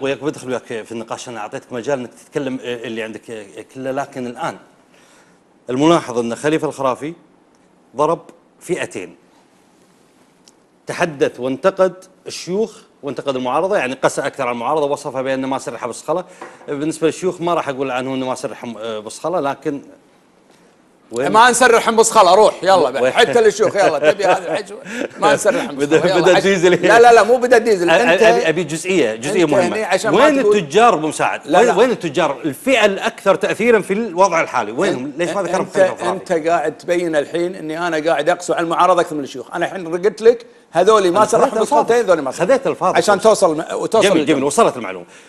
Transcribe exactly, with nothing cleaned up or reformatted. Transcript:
وياك بدخل وياك في النقاش. انا اعطيتك مجال انك تتكلم اللي عندك كله، لكن الان الملاحظ ان خليفة الخرافي ضرب فئتين، تحدث وانتقد الشيوخ وانتقد المعارضه، يعني قسى اكثر على المعارضه، وصفها بانه ما سرح بصخله. بالنسبه للشيوخ ما راح اقول عنه انه ما سرح بصخله، لكن ما نسرح بصخله. روح يلا بقى حتى للشيوخ، يلا تبي هذا الحجوه ما نسرح بصخله. بدا ديزل. لا لا لا مو بدا ديزل. انت ابي جزئيه جزئيه مهمه. وين التجار ابو مساعد؟ لا لا. وين التجار الفئه الاكثر تاثيرا في الوضع الحالي؟ وينهم؟ ليش ما ذكرهم؟ انت انت قاعد تبين الحين اني انا قاعد اقسو على المعارضه اكثر من الشيوخ. انا الحين قلت لك هذول ما سرحوا بصخلتين، هذول ما سرحوا، خذيت الفاضي عشان توصل وتوصل. جميل جميل، وصلت المعلومه.